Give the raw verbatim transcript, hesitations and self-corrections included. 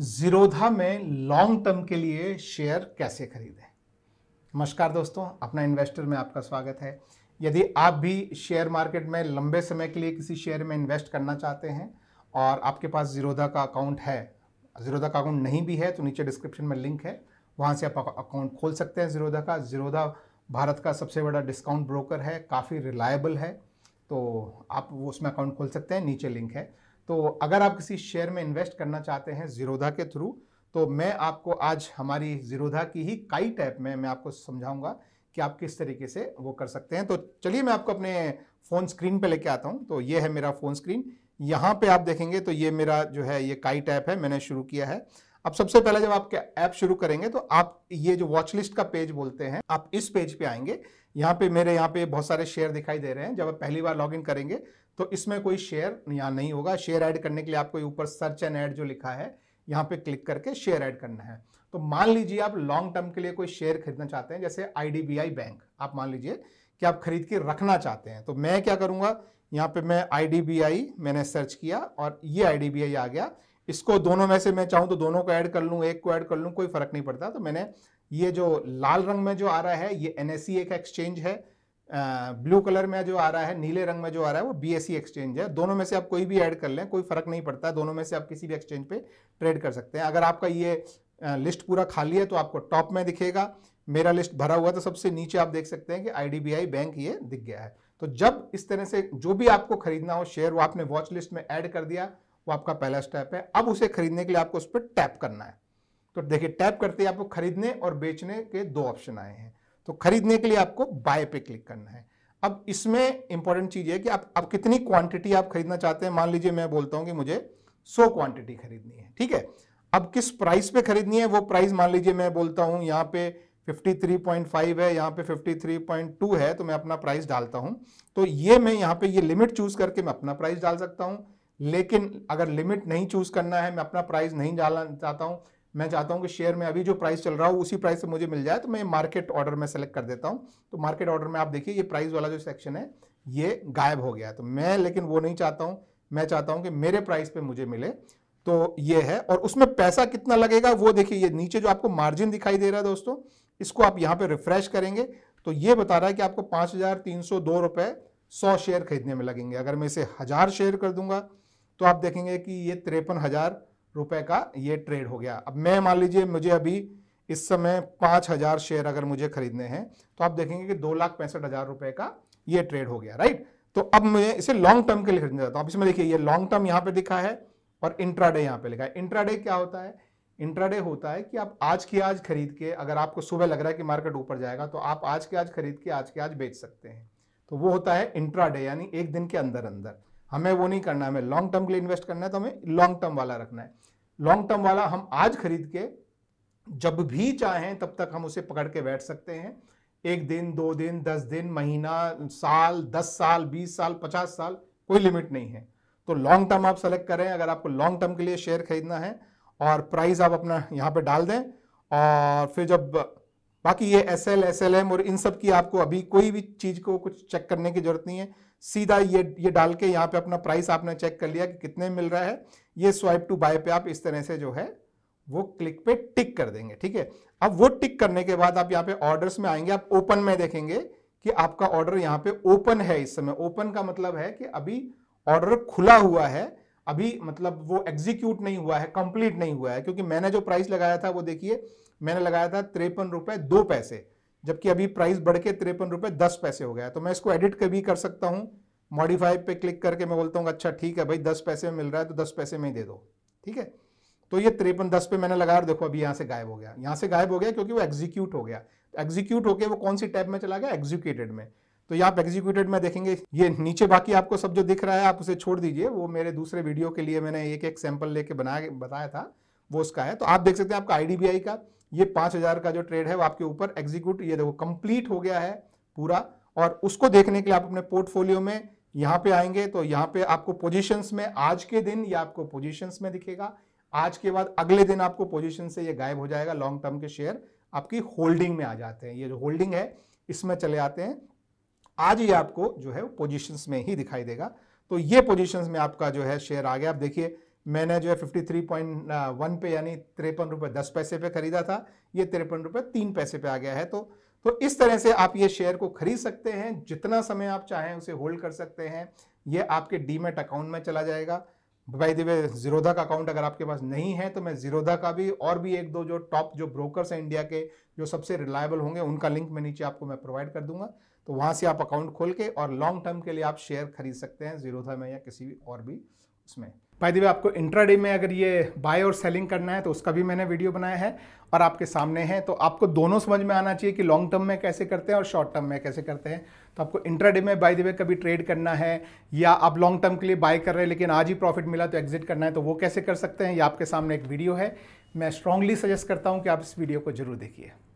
जीरोधा में long term के लिए शेयर कैसे खरीदें। नमस्कार दोस्तों, अपना इन्वेस्टर में आपका स्वागत है। यदि आप भी शेयर मार्केट में लंबे समय के लिए किसी शेयर में इन्वेस्ट करना चाहते हैं और आपके पास जीरोधा का अकाउंट है, जीरोधा का अकाउंट नहीं भी है तो नीचे डिस्क्रिप्शन में लिंक है, वहाँ से आप अकाउंट खोल सकते हैं जीरोधा का। जीरोधा भारत का सबसे बड़ा डिस्काउंट ब्रोकर है, काफ़ी रिलायबल है, तो आप वो उसमें अकाउंट खोल सकते हैं, नीचे लिंक है। तो अगर आप किसी शेयर में इन्वेस्ट करना चाहते हैं जीरोधा के थ्रू, तो मैं आपको आज हमारी जीरोधा की ही काइट ऐप में मैं आपको समझाऊंगा कि आप किस तरीके से वो कर सकते हैं। तो चलिए मैं आपको अपने फ़ोन स्क्रीन पे लेके आता हूं। तो ये है मेरा फ़ोन स्क्रीन, यहाँ पे आप देखेंगे तो ये मेरा जो है ये काइट ऐप है, मैंने शुरू किया है। अब सबसे पहले जब आप ऐप शुरू करेंगे तो आप ये जो वॉच लिस्ट का पेज बोलते हैं, आप इस पेज पे आएंगे। यहाँ पे मेरे यहाँ पे बहुत सारे शेयर दिखाई दे रहे हैं। जब आप पहली बार लॉगिन करेंगे तो इसमें कोई शेयर यहाँ नहीं होगा। शेयर ऐड करने के लिए आपको ऊपर सर्च एंड ऐड जो लिखा है यहाँ पे क्लिक करके शेयर ऐड करना है। तो मान लीजिए आप लॉन्ग टर्म के लिए कोई शेयर खरीदना चाहते हैं, जैसे I D B I bank आप मान लीजिए कि आप खरीद के रखना चाहते हैं। तो मैं क्या करूँगा, यहाँ पे मैं आई डी बी आई मैंने सर्च किया और ये आई डी बी आई आ गया। इसको दोनों में से मैं चाहूँ तो दोनों को ऐड कर लूँ, एक को ऐड कर लूँ, कोई फर्क नहीं पड़ता। तो मैंने ये जो लाल रंग में जो आ रहा है ये एन एस ई एक एक्सचेंज है, ब्लू कलर में जो आ रहा है, नीले रंग में जो आ रहा है वो बी एस ई एक्सचेंज है। दोनों में से आप कोई भी ऐड कर लें, कोई फर्क नहीं पड़ता, दोनों में से आप किसी भी एक्सचेंज पे ट्रेड कर सकते हैं। अगर आपका ये लिस्ट पूरा खाली है तो आपको टॉप में दिखेगा, मेरा लिस्ट भरा हुआ तो सबसे नीचे आप देख सकते हैं कि I D B I bank ये दिख गया है। तो जब इस तरह से जो भी आपको खरीदना हो शेयर वो आपने वॉच लिस्ट में ऐड कर दिया, वो आपका पहला स्टेप है। अब उसे खरीदने के लिए आपको उस पर टैप करना है। तो देखिए टैप करते ही आपको खरीदने और बेचने के दो ऑप्शन आए हैं। तो खरीदने के लिए आपको बाय पे क्लिक करना है। अब इसमें इंपॉर्टेंट चीज़ है कि आप अब कितनी क्वांटिटी आप खरीदना चाहते हैं। मान लीजिए मैं बोलता हूं कि मुझे सौ क्वांटिटी खरीदनी है, ठीक है। अब किस प्राइस पे खरीदनी है, वो प्राइस मान लीजिए मैं बोलता हूं यहाँ पे तिरेपन पॉइंट पाँच है, यहाँ पे तिरेपन पॉइंट दो है, तो मैं अपना प्राइस डालता हूँ। तो ये मैं यहाँ पे ये लिमिट चूज करके मैं अपना प्राइस डाल सकता हूँ। लेकिन अगर लिमिट नहीं चूज करना है, मैं अपना प्राइस नहीं डालना चाहता हूँ, मैं चाहता हूं कि शेयर में अभी जो प्राइस चल रहा हो उसी प्राइस से मुझे मिल जाए, तो मैं मार्केट ऑर्डर में सेलेक्ट कर देता हूं। तो मार्केट ऑर्डर में आप देखिए ये प्राइस वाला जो सेक्शन है ये गायब हो गया। तो मैं लेकिन वो नहीं चाहता हूं, मैं चाहता हूं कि मेरे प्राइस पे मुझे मिले, तो ये है। और उसमें पैसा कितना लगेगा वो देखिए, ये नीचे जो आपको मार्जिन दिखाई दे रहा है दोस्तों, इसको आप यहाँ पर रिफ्रेश करेंगे तो ये बता रहा है कि आपको पाँच हज़ार तीन सौ दो रुपये सौ शेयर खरीदने में लगेंगे। अगर मैं इसे हज़ार शेयर कर दूंगा तो आप देखेंगे कि ये तिरपन हज़ार रुपए का ये ट्रेड हो गया। अब मैं मान लीजिए मुझे अभी इस समय पाँच हज़ार शेयर अगर मुझे खरीदने हैं तो आप देखेंगे कि दो लाख पैंसठ हज़ार रुपये का ये ट्रेड हो गया, राइट। तो अब मुझे इसे लॉन्ग टर्म के लिए खरीदना चाहता हूँ। अब इसमें देखिए ये लॉन्ग टर्म यहाँ पे लिखा है और इंट्राडे यहाँ पे लिखा है। इंट्राडे क्या होता है? इंट्राडे होता है कि आप आज की आज खरीद के, अगर आपको सुबह लग रहा है कि मार्केट ऊपर जाएगा तो आप आज की आज खरीद के आज के आज बेच सकते हैं। तो वो होता है इंट्राडे, यानी एक दिन के अंदर अंदर। हमें वो नहीं करना, हमें लॉन्ग टर्म के लिए इन्वेस्ट करना है तो हमें लॉन्ग टर्म वाला रखना है। लॉन्ग टर्म वाला हम आज खरीद के जब भी चाहें तब तक हम उसे पकड़ के बैठ सकते हैं। एक दिन, दो दिन, दस दिन, महीना, साल, दस साल, बीस साल, पचास साल, कोई लिमिट नहीं है। तो लॉन्ग टर्म आप सेलेक्ट करें अगर आपको लॉन्ग टर्म के लिए शेयर खरीदना है, और प्राइस आप अपना यहाँ पर डाल दें। और फिर जब बाकी ये S L S L M और इन सब की आपको अभी कोई भी चीज़ को कुछ चेक करने की जरूरत नहीं है। सीधा ये ये डाल के यहाँ पे अपना प्राइस आपने चेक कर लिया कि कितने मिल रहा है। ये स्वाइप टू बाय पे आप इस तरह से जो है वो क्लिक पे टिक कर देंगे, ठीक है। अब वो टिक करने के बाद आप यहाँ पे ऑर्डर्स में आएंगे, आप ओपन में देखेंगे कि आपका ऑर्डर यहाँ पे ओपन है। इस समय ओपन का मतलब है कि अभी ऑर्डर खुला हुआ है, अभी मतलब वो एग्जीक्यूट नहीं हुआ है, कंप्लीट नहीं हुआ है। क्योंकि मैंने जो प्राइस लगाया था वो देखिए मैंने लगाया था तिरपन रुपये दो पैसे, जबकि अभी प्राइस बढ़ के तिरपन रुपये दस पैसे हो गया। तो मैं इसको एडिट भी कर सकता हूँ, मॉडिफाई पे क्लिक करके मैं बोलता हूँ अच्छा ठीक है भाई दस पैसे में मिल रहा है तो दस पैसे में ही दे दो, ठीक है। तो ये तिरपन दस पे मैंने लगाया और देखो अभी यहाँ से गायब हो गया, यहाँ से गायब हो गया क्योंकि वो एग्जीक्यूट हो गया। एग्जीक्यूट होकर वो कौन सी टैब में चला गया? एग्जीक्यूटेड में। तो यहाँ आप एग्जीक्यूटेड में देखेंगे ये नीचे बाकी आपको सब जो दिख रहा है आप उसे छोड़ दीजिए, वो मेरे दूसरे वीडियो के लिए मैंने एक एक सैंपल लेके बना बताया था वो उसका है। तो आप देख सकते हैं आपका आई डी बी आई का ये पाँच हज़ार का जो ट्रेड है वो आपके ऊपर एग्जीक्यूट, ये देखो कंप्लीट हो गया है पूरा। और उसको देखने के लिए आप अपने पोर्टफोलियो में यहाँ पे आएंगे तो यहाँ पे आपको पोजीशंस में आज के दिन या आपको पोजीशंस में दिखेगा। आज के बाद अगले दिन आपको पोजीशन से ये गायब हो जाएगा। लॉन्ग टर्म के शेयर आपकी होल्डिंग में आ जाते हैं, ये जो होल्डिंग है इसमें चले आते हैं। आज ये आपको जो है पोजीशंस में ही दिखाई देगा। तो ये पोजीशंस में आपका जो है शेयर आ गया। आप देखिए मैंने जो है तिरेपन पॉइंट वन पे यानी तिरपन रुपये दस पैसे पे खरीदा था, ये तिरपन रुपये तीन पैसे पे आ गया है। तो तो इस तरह से आप ये शेयर को खरीद सकते हैं, जितना समय आप चाहें उसे होल्ड कर सकते हैं। ये आपके डीमैट अकाउंट में चला जाएगा। बाय द वे जीरोधा का अकाउंट अगर आपके पास नहीं है तो मैं जीरोधा का भी और भी एक दो जो टॉप जो ब्रोकर्स हैं इंडिया के जो सबसे रिलायबल होंगे उनका लिंक मैं नीचे आपको मैं प्रोवाइड कर दूंगा, तो वहाँ से आप अकाउंट खोल के और लॉन्ग टर्म के लिए आप शेयर खरीद सकते हैं जीरोधा में या किसी भी और भी उसमें। बाय द वे आपको इंट्राडे में अगर ये बाय और सेलिंग करना है तो उसका भी मैंने वीडियो बनाया है और आपके सामने है, तो आपको दोनों समझ में आना चाहिए कि लॉन्ग टर्म में कैसे करते हैं और शॉर्ट टर्म में कैसे करते हैं। तो आपको इंट्राडे में बाय द वे कभी ट्रेड करना है या आप लॉन्ग टर्म के लिए बाय कर रहे हैं लेकिन आज ही प्रॉफिट मिला तो एग्जिट करना है, तो वो कैसे कर सकते हैं, ये आपके सामने एक वीडियो है। मैं स्ट्रांगली सजेस्ट करता हूँ कि आप इस वीडियो को जरूर देखिए।